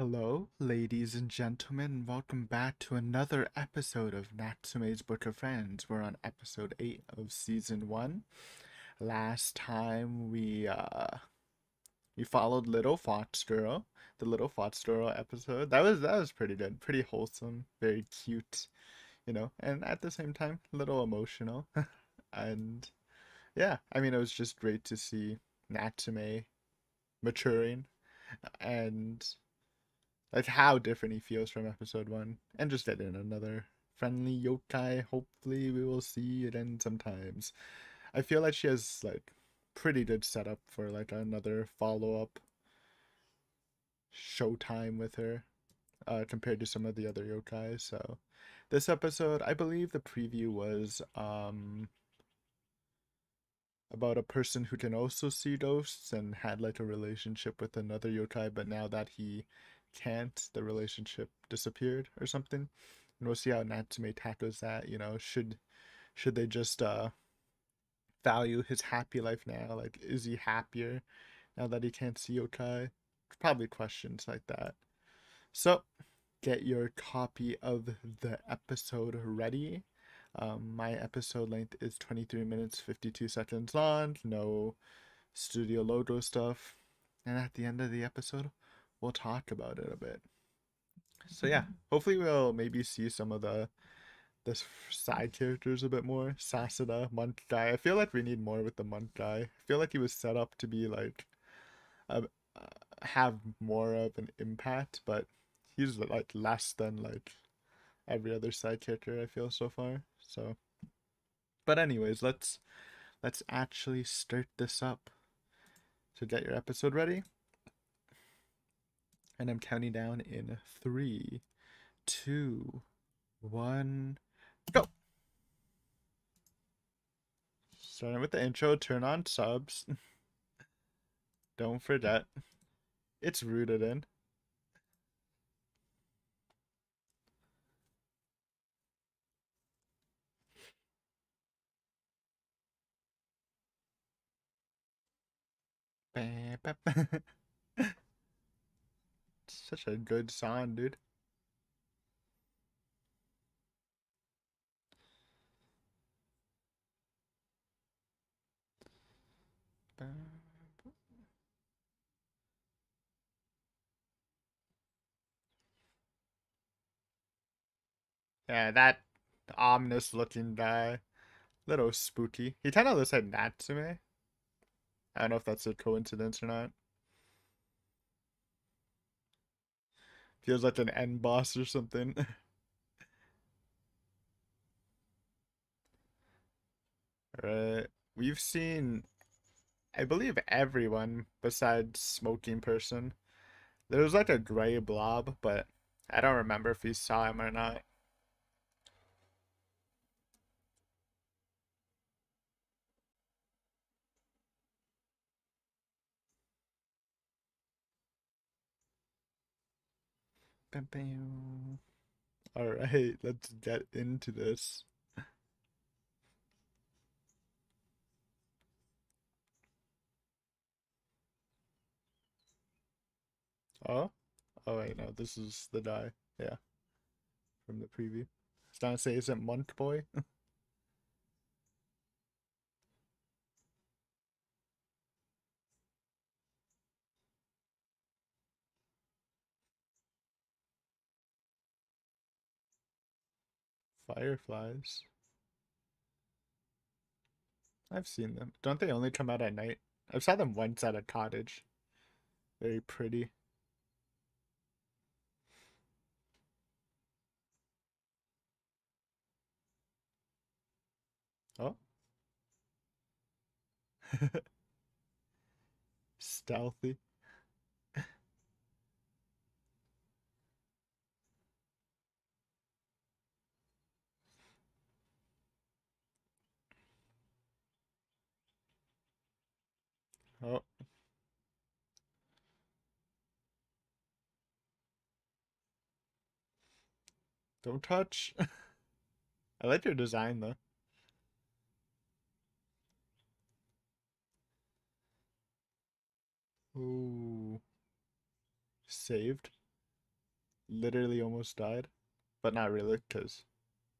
Hello, ladies and gentlemen, welcome back to another episode of Natsume's Book of Friends. We're on episode 8 of season 1. Last time we followed Little Fox Girl, the Little Fox Girl episode. That was pretty good, pretty wholesome, very cute, you know, and at the same time, a little emotional. And yeah, I mean, it was just great to see Natsume maturing and like how different he feels from episode 1, and just get in another friendly yokai. Hopefully we will see it end sometimes. I feel like she has like pretty good setup for like another follow-up showtime with her compared to some of the other yokai. So this episode, I believe the preview was about a person who can also see ghosts and had like a relationship with another yokai, but now that he can't, the relationship disappeared or something. And we'll see how Natsume tackles that. You know, should they just value his happy life now? Like, is he happier now that he can't see yokai? Probably questions like that. So get your copy of the episode ready. My episode length is 23 minutes 52 seconds long, no studio logo stuff, and at the end of the episode we'll talk about it a bit. So yeah, hopefully we'll maybe see some of the side characters a bit more. Sasada, monk guy. I feel like we need more with the monk guy. I feel like he was set up to be like have more of an impact, but he's like less than like every other side character I feel so far. So, but anyways, let's actually start this up. So get your episode ready. And I'm counting down in 3, 2, 1, go! Starting with the intro, turn on subs. Don't forget, it's rooted in. Such a good song, dude. Yeah, that ominous looking guy. Little spooky. He kind of looks like Natsume. I don't know if that's a coincidence or not. Feels like an end boss or something. Alright. We've seen, I believe, everyone besides Smoking Person. There was like a gray blob, but I don't remember if we saw him or not. Alright, let's get into this. Oh, wait, no, this is the guy, yeah, from the preview. I was gonna say, isn't Monk Boy? Fireflies. I've seen them. Don't they only come out at night? I've saw them once at a cottage. Very pretty. Oh. Stealthy. Oh. Don't touch. I like your design though. Ooh. Saved. literally almost died, but not really because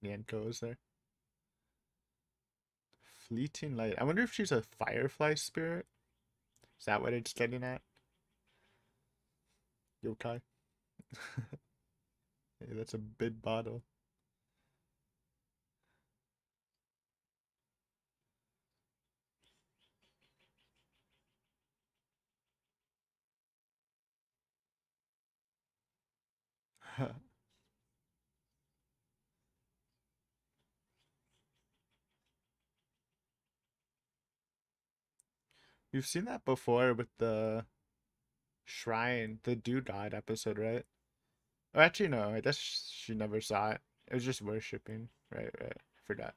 Nyanko was there. Fleeting light. I wonder if she's a firefly spirit. Is that what it's getting at? Yokai. Hey, that's a big bottle. You've seen that before with the shrine, the dude died episode, right? Oh, actually, no, I guess she never saw it. It was just worshipping. Right. I forgot.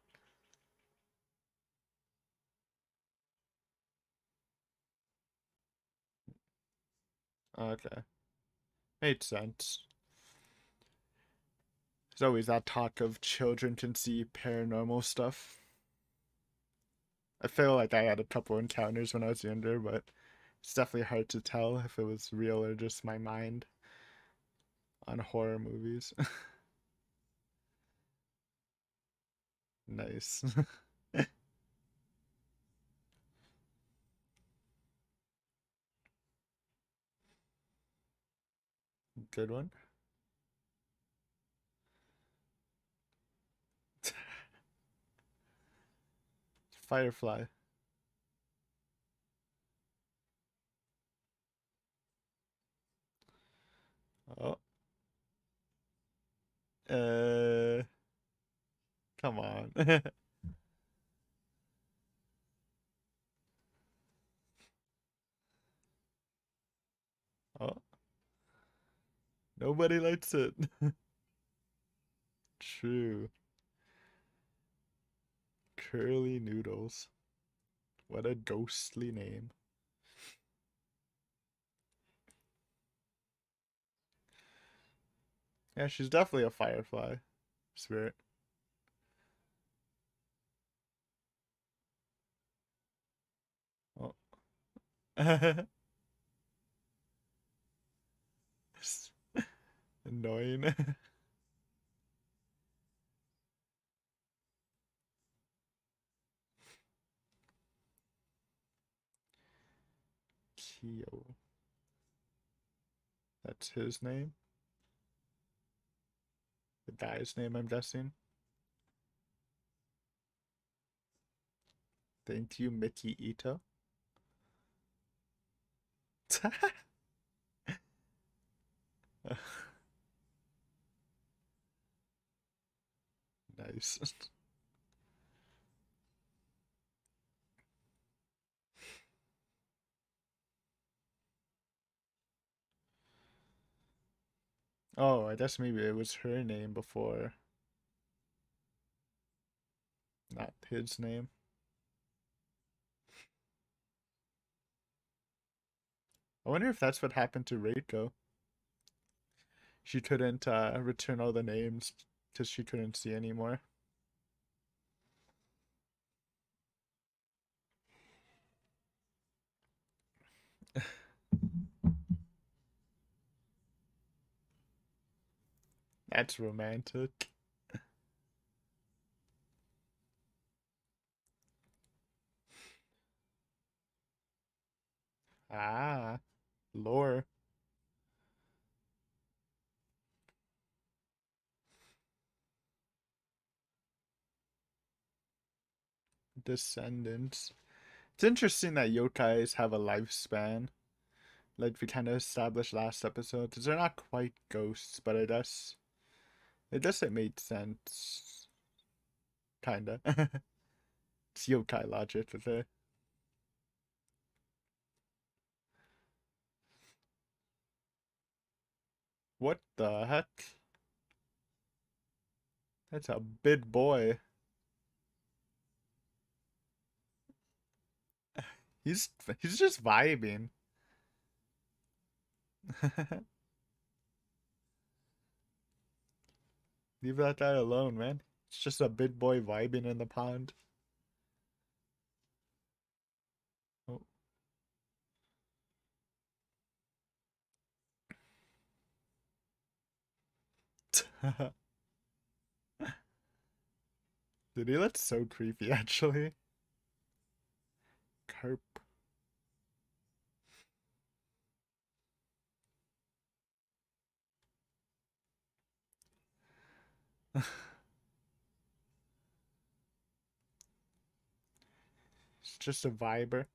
Okay. Made sense. There's always that talk of children can see paranormal stuff. I feel like I had a couple encounters when I was younger, but it's definitely hard to tell if it was real or just my mind on horror movies. Nice. Good one. Firefly. Oh. Come on. Oh. Nobody likes it. True. Curly Noodles. What a ghostly name. Yeah, she's definitely a firefly spirit. Oh. Annoying. Kyo. That's his name. The guy's name, I'm guessing. Thank you, Miki Itou. Nice. Oh, I guess maybe it was her name before. Not his name. I wonder if that's what happened to Reiko. She couldn't return all the names because she couldn't see anymore. That's romantic. Ah, lore. Descendants. It's interesting that yokais have a lifespan. Like we kind of established last episode. Because they're not quite ghosts, but I guess it made sense. Kinda. It's yokai logic, is it? What the heck? That's a big boy. He's just vibing. Leave that guy alone, man. It's just a big boy vibing in the pond. Oh. Dude, he looked so creepy, actually. Carp. It's just a viber.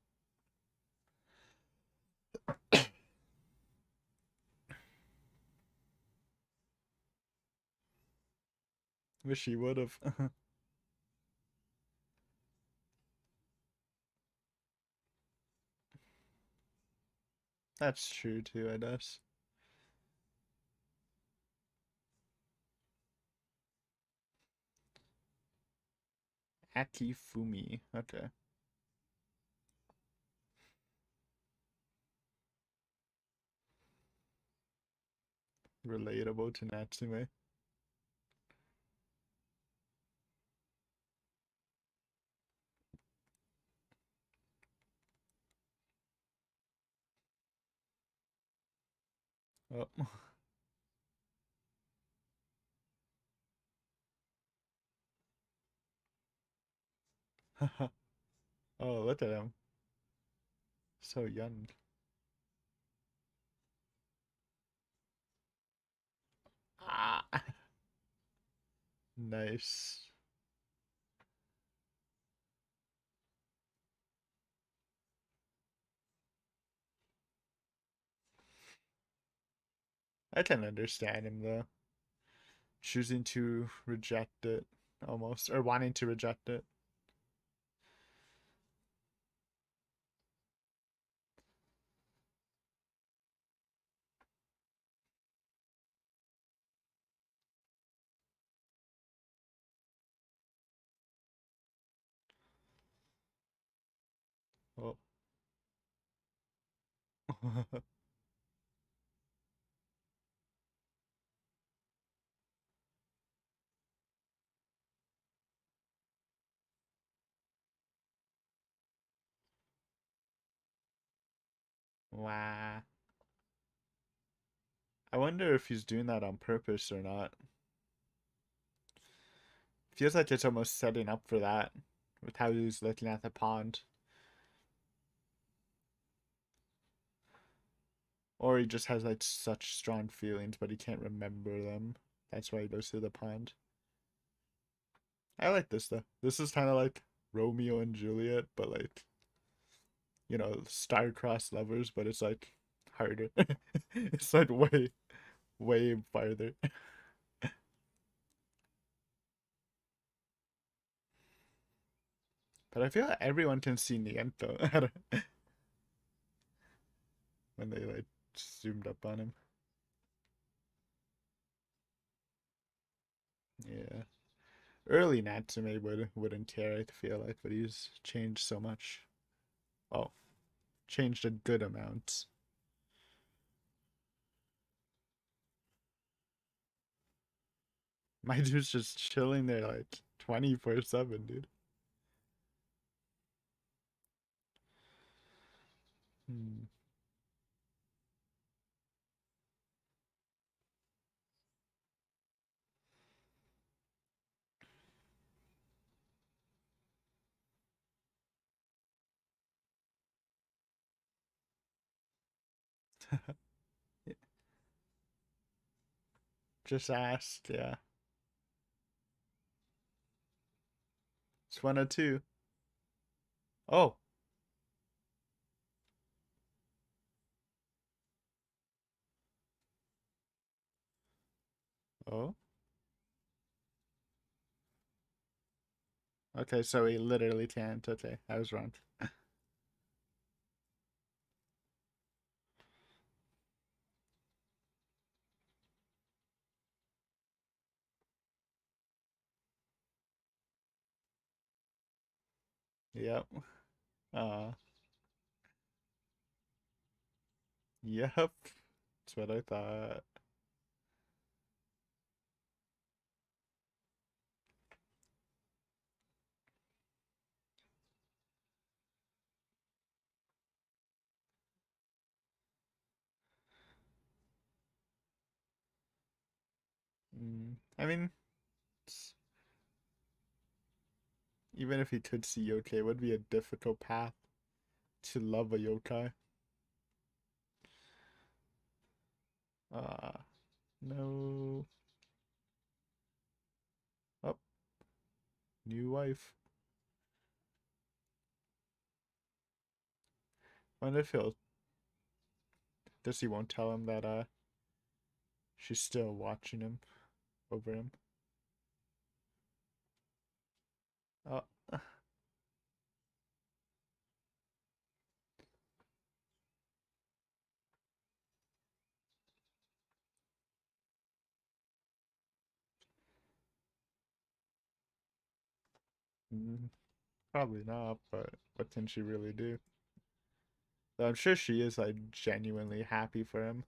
Wish he would have. That's true too, I guess. Tsukifumi, okay. Relatable to Natsume. Oh. Oh, look at him. So young. Ah. Nice. I can understand him though. Choosing to reject it almost, or wanting to reject it. Oh. Wow. I wonder if he's doing that on purpose or not. Feels like it's almost setting up for that with how he's looking at the pond. Or he just has like such strong feelings, but he can't remember them. That's why he goes through the pond. I like this though. This is kind of like Romeo and Juliet, but like, you know, star-crossed lovers, but it's like harder. It's like way, way farther. But I feel like everyone can see Nyanko when they like zoomed up on him. Yeah. Early Natsume wouldn't care, I feel like, but he's changed so much. Oh, changed a good amount. My dude's just chilling there like 24/7, dude. Yeah. Just asked, yeah. It's 102. Oh. Oh. Okay, so he literally can't. Okay, I was wrong. Yep. Yep. That's what I thought. I mean, even if he could see yokai, it would be a difficult path to love a yokai. No. Oh, new wife. Wonder if he'll. Guess he won't tell him that she's still watching him over him. Oh. Probably not, but what can she really do? I'm sure she is, like, genuinely happy for him.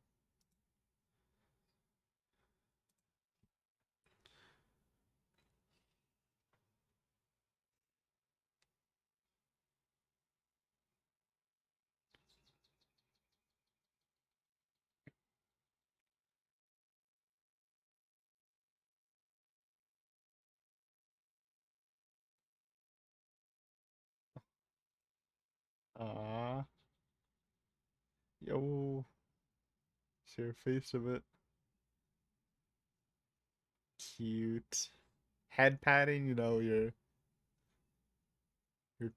Yo, see her face of it. Cute. Head patting, you know, you're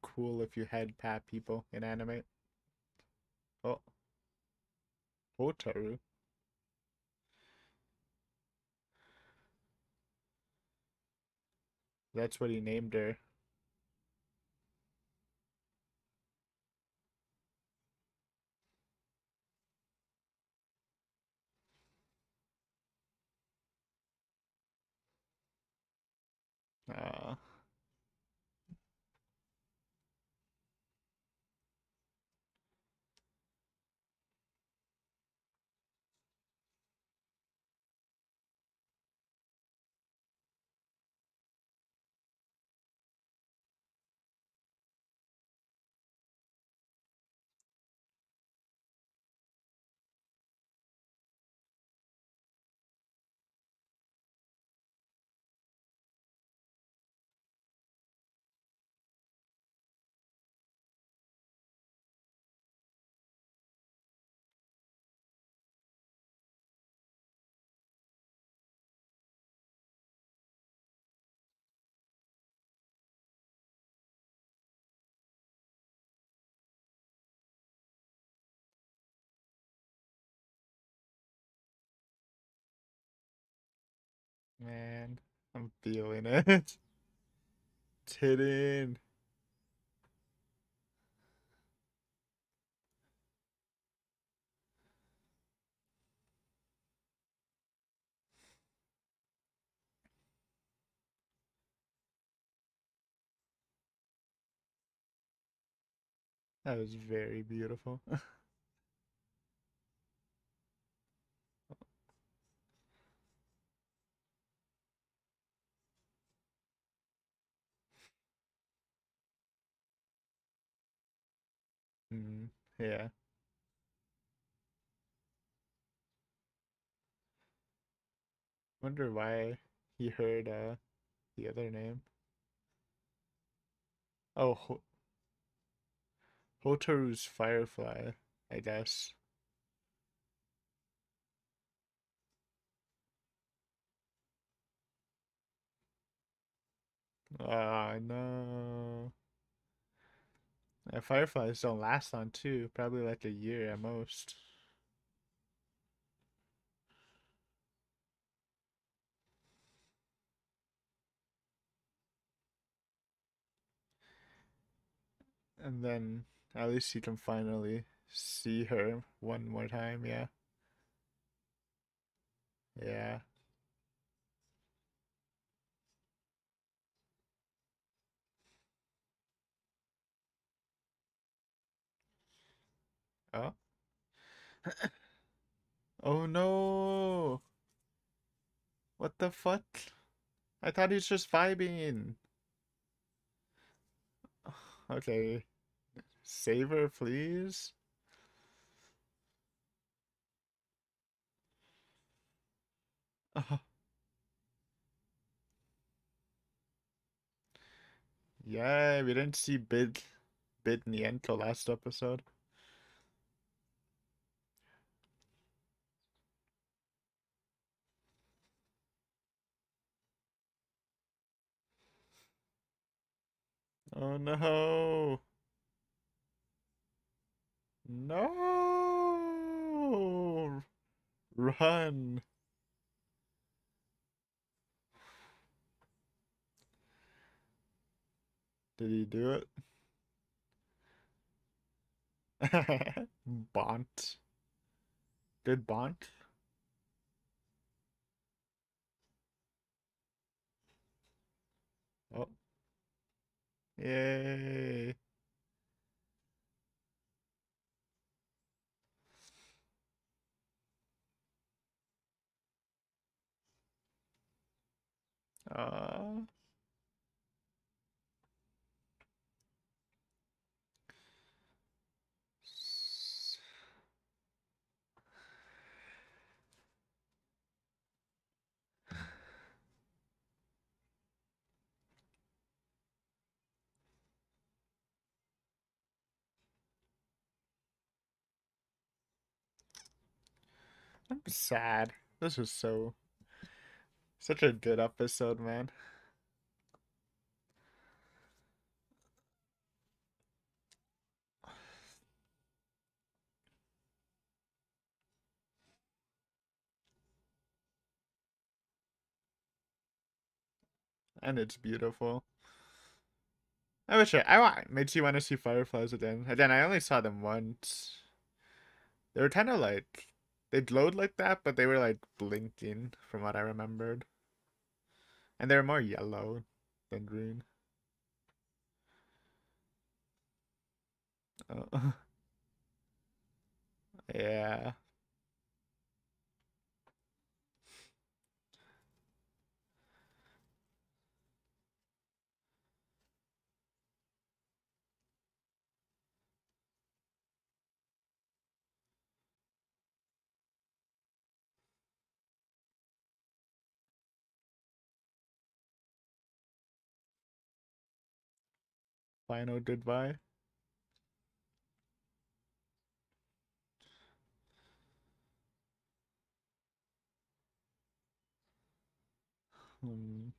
cool if you head pat people in anime. Oh. Hotaru. That's what he named her. Man, I'm feeling it. It's hidden. That was very beautiful. Yeah. Wonder why he heard the other name. Oh, Hotaru's Firefly, I guess. Ah, no. Fireflies don't last long too, probably like a year at most. And then at least you can finally see her one more time, yeah. Yeah. Oh. Oh no! What the fuck? I thought he's just vibing. Okay. Save her, please. Yay, we didn't see Bid Nyanko last episode. Oh no! No! Run! Did he do it? Bont. Good Bont. Oh. Yay. I'm sad. This was such a good episode, man. And it's beautiful. I made you want to see fireflies again. Again, I only saw them once. They were kind of like... They glowed like that, but they were like blinking from what I remembered. And they were more yellow than green. Oh. Yeah. Final goodbye. Mm.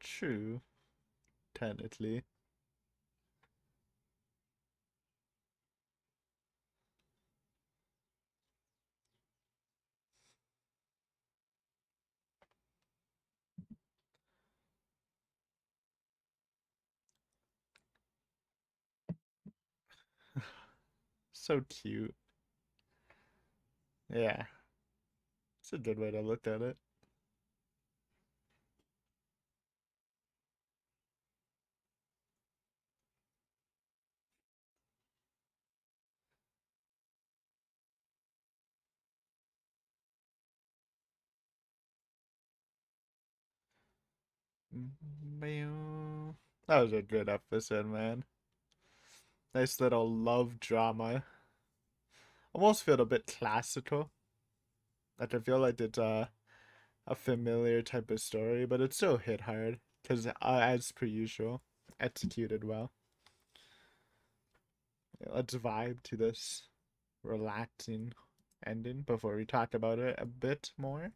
True, technically. So cute. Yeah. It's a good way to look at it. That was a good episode, man. Nice little love drama. Almost feel a bit classical. Like, I feel like it's a familiar type of story, but it still hit hard. Because, as per usual, executed well. Let's vibe to this relaxing ending before we talk about it a bit more.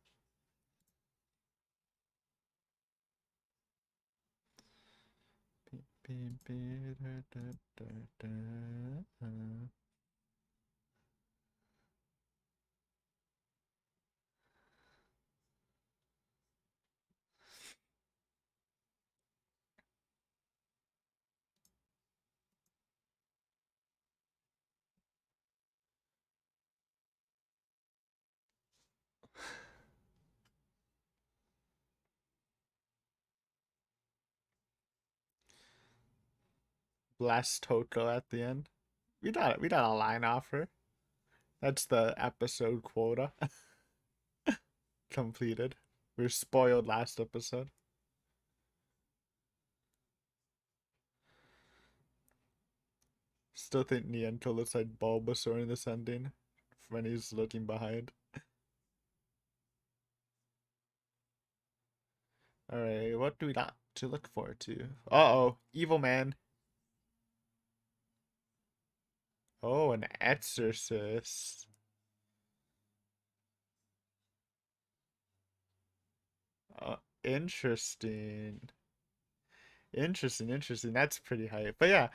blast Toto at the end. We got a line off her. That's the episode quota completed. We were spoiled last episode. Still think Nyanko looks like Bulbasaur in this ending when he's looking behind. Alright, what do we got to look forward to? Uh-oh, evil man. Oh, an exorcist. Interesting. Interesting. That's pretty hype. But yeah,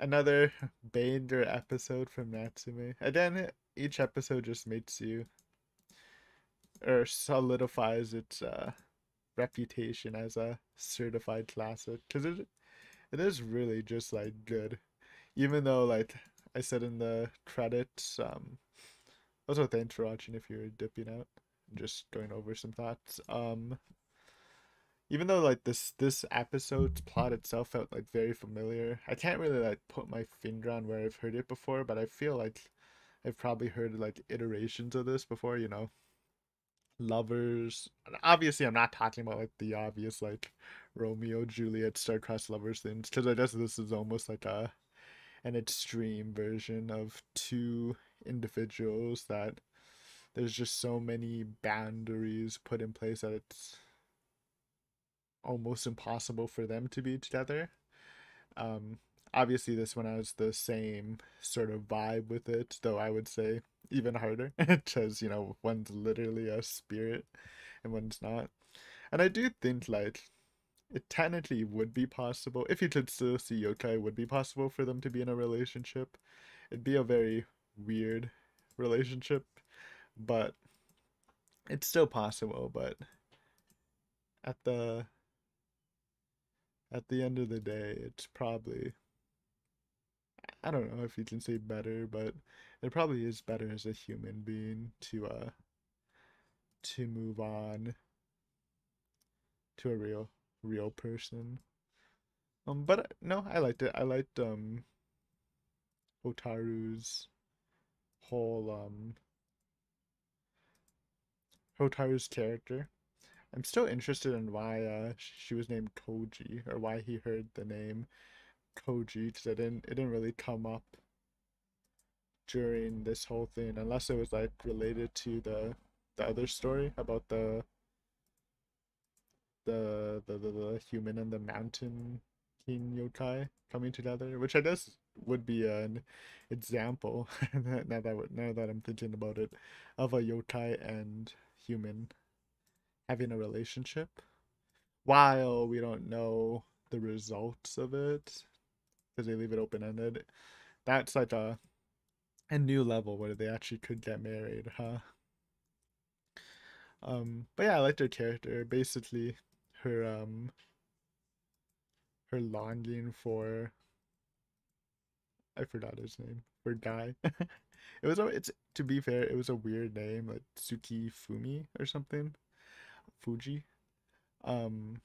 another Bander episode from Natsume. Again, each episode just makes you, or solidifies its, reputation as a certified classic, because it is really just like good, even though, like I said in the credits, also thanks for watching if you're dipping out, just going over some thoughts. Even though like this episode's plot itself felt like very familiar, I can't really like put my finger on where I've heard it before, but I feel like I've probably heard like iterations of this before, you know, lovers. Obviously I'm not talking about like the obvious like Romeo Juliet star-crossed lovers things, because I guess this is almost like an extreme version of two individuals that there's just so many boundaries put in place that it's almost impossible for them to be together. Obviously this one has the same sort of vibe with it, though I would say even harder, because you know, one's literally a spirit and one's not. And I do think like it technically would be possible, if you could still see yokai, it would be possible for them to be in a relationship. It'd be a very weird relationship, but it's still possible. But at the end of the day, it's probably, I don't know if you can say better, but it probably is better as a human being to move on to a real person. But no, I liked it. I liked Hotaru's character. I'm still interested in why she was named Koji, or why he heard the name Koji, because it didn't really come up during this whole thing, unless it was like related to the other story about the human and the mountain king yokai coming together, which I guess would be an example now that I'm thinking about it, of a yokai and human having a relationship. While we don't know the results of it, because they leave it open-ended, that's like a new level where they actually could get married, huh? But yeah, I liked her character. Basically, her longing for, I forgot his name, for Guy. It's to be fair, it was a weird name, like Tsukifumi or something, Fuji. And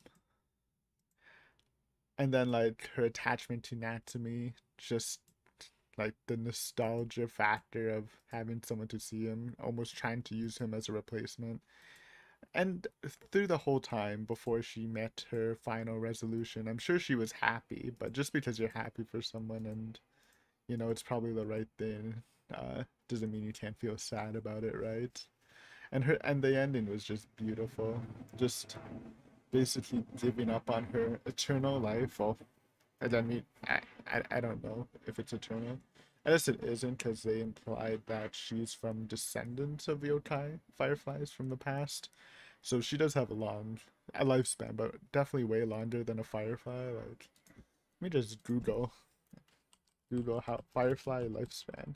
then like her attachment to Natsume, just like the nostalgia factor of having someone to see him, almost trying to use him as a replacement. And through the whole time before she met her final resolution, I'm sure she was happy, but just because you're happy for someone and you know it's probably the right thing, doesn't mean you can't feel sad about it, right? And the ending was just beautiful, just basically giving up on her eternal life. Well, I don't know if it's eternal. I guess it isn't, because they implied that she's from descendants of yokai, fireflies from the past. So she does have a lifespan, but definitely way longer than a firefly. Like, let me just Google how firefly lifespan.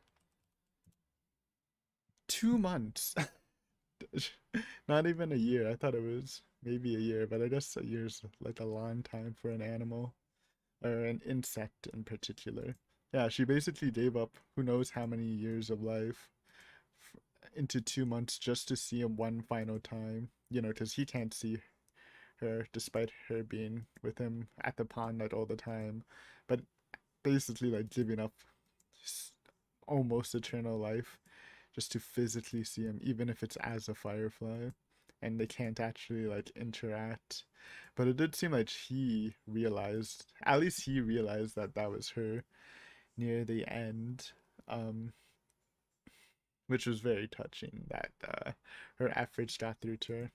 2 months. Not even a year. I thought it was maybe a year, but I guess a year's like a long time for an animal, or an insect in particular. Yeah, she basically gave up who knows how many years of life into 2 months just to see him one final time, you know, because he can't see her despite her being with him at the pond like all the time. But basically like giving up almost eternal life just to physically see him, even if it's as a firefly and they can't actually like interact. But it did seem like he realized, at least he realized that that was her near the end, which was very touching, that her efforts got through to her.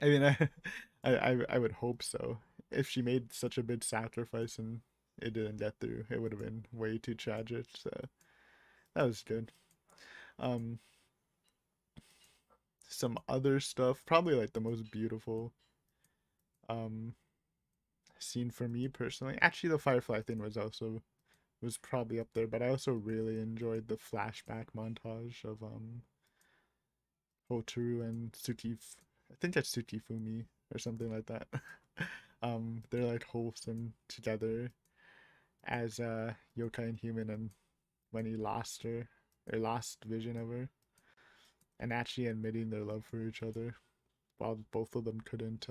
I mean, I would hope so. If she made such a big sacrifice and it didn't get through, it would have been way too tragic. So that was good. Some other stuff, probably like the most beautiful scene for me personally. Actually, the firefly thing was probably up there, but I also really enjoyed the flashback montage of Hotaru and Tsukifumi. I think that's Tsukifumi or something like that. They're like wholesome together as yokai and human, and when he lost her, or lost vision of her, and actually admitting their love for each other while both of them couldn't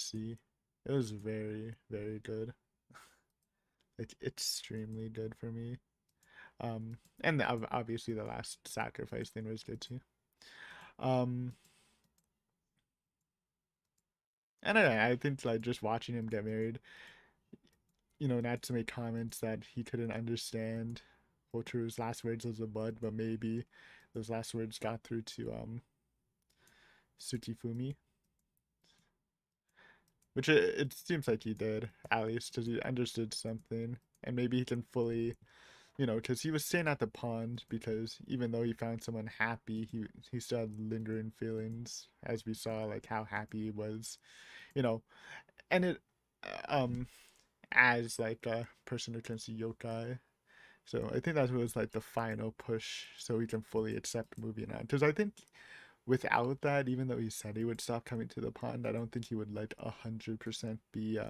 see. It was very, very good. Like, extremely good for me. And obviously the last sacrifice thing was good too. And I think like just watching him get married, you know, Natsume comments that he couldn't understand Hotaru's last words as a bud, but maybe those last words got through to Tsukifumi, which it seems like he did, at least, because he understood something, and maybe he can fully, you know, because he was staying at the pond because even though he found someone happy, he still had lingering feelings, as we saw, like how happy he was, you know. And it, as like a person who can see yokai, so I think that was like the final push so he can fully accept moving on. Because I think without that, even though he said he would stop coming to the pond, I don't think he would like 100% be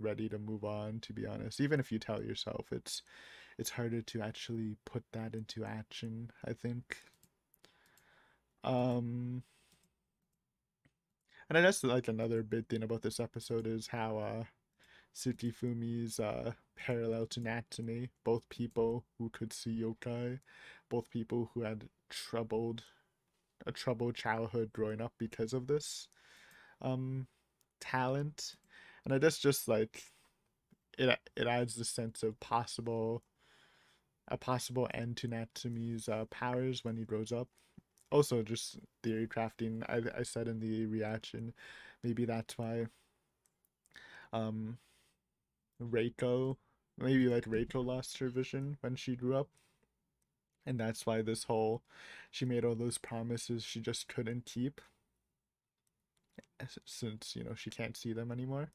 ready to move on, to be honest. Even if you tell yourself, it's harder to actually put that into action, I think. And I guess like another big thing about this episode is how Tsukifumi's parallel to Natsume, both people who could see yokai, both people who had a troubled childhood growing up because of this talent. And I guess just like it adds the sense of a possible end to Natsume's powers when he grows up. Also, just theory crafting, I said in the reaction, maybe that's why Reiko, maybe like Reiko lost her vision when she grew up, and that's why this whole, she made all those promises she just couldn't keep, since, you know, she can't see them anymore.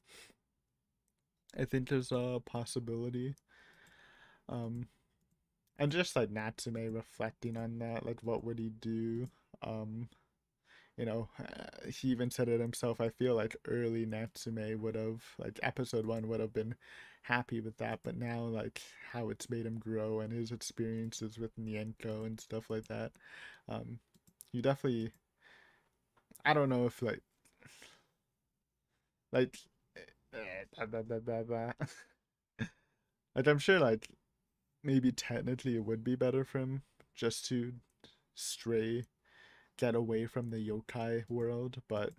I think there's a possibility. And just like Natsume reflecting on that, like what would he do? You know, he even said it himself. I feel like early Natsume would have, like episode 1 would have been happy with that, but now like how it's made him grow and his experiences with Nyanko and stuff like that. You definitely, I don't know if like like I'm sure like maybe technically it would be better for him just to stray, get away from the yokai world, but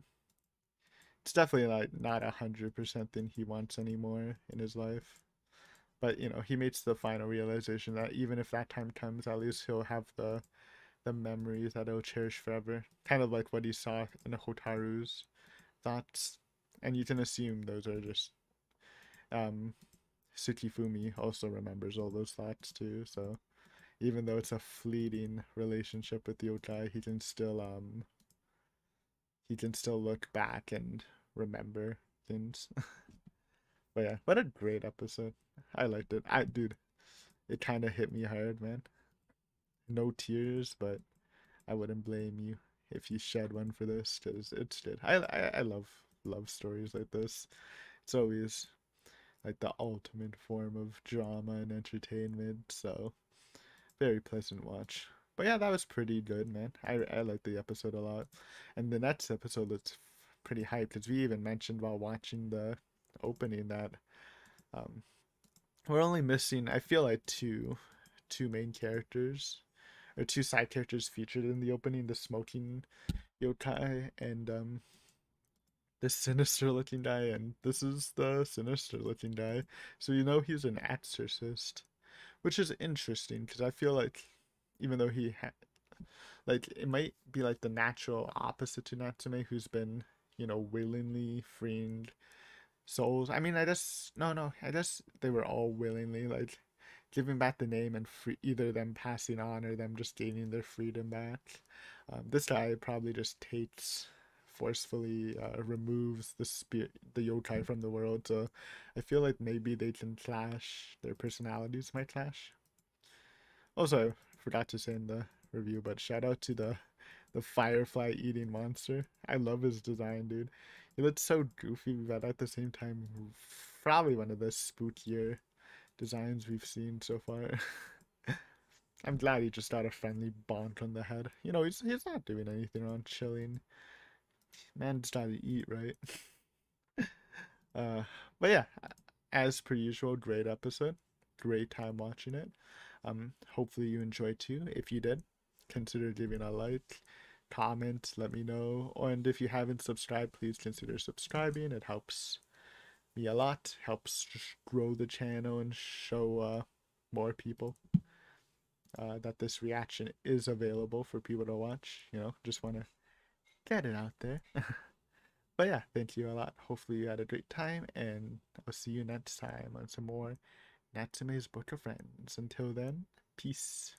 it's definitely like not 100% thing he wants anymore in his life. But you know, he makes the final realization that even if that time comes, at least he'll have the memories that he'll cherish forever, kind of like what he saw in Hotaru's thoughts. And you can assume those are just Tsukifumi also remembers all those thoughts too, so even though it's a fleeting relationship with yokai, he can still look back and remember things. But yeah, what a great episode. I liked it. Dude, it kind of hit me hard, man. No tears, but I wouldn't blame you if you shed one for this, because it's good. I love stories like this. It's always like the ultimate form of drama and entertainment, so very pleasant watch. But yeah, that was pretty good, man. I liked the episode a lot, and the next episode looks pretty hyped, because we even mentioned while watching the opening that We're only missing, I feel like, two main characters, or two side characters featured in the opening, the smoking yokai and the sinister looking guy, and this is the sinister looking guy. So you know he's an exorcist, which is interesting because I feel like even though he like it might be like the natural opposite to Natsume, who's been, you know, willingly freeing souls. I mean, I guess I guess they were all willingly, like, giving back the name and free, either them passing on or them just gaining their freedom back. This guy probably just takes, forcefully removes the spirit, the yokai from the world. So I feel like maybe they can clash, their personalities might clash. Also, forgot to say in the review, but shout out to the firefly eating monster. I love his design, dude. He looks so goofy, but at the same time, probably one of the spookier designs we've seen so far. I'm glad he just got a friendly bonk on the head. You know, he's not doing anything wrong, chilling. Man just gotta eat, right? But yeah, as per usual, great episode. Great time watching it. Hopefully you enjoyed too. If you did, consider giving a like, comment, let me know. And if you haven't subscribed, please consider subscribing. It helps me a lot, helps just grow the channel and show more people that this reaction is available for people to watch. You know, just want to get it out there. But yeah, thank you a lot. Hopefully you had a great time, and I'll see you next time on some more Natsume's Book of Friends. Until then, peace.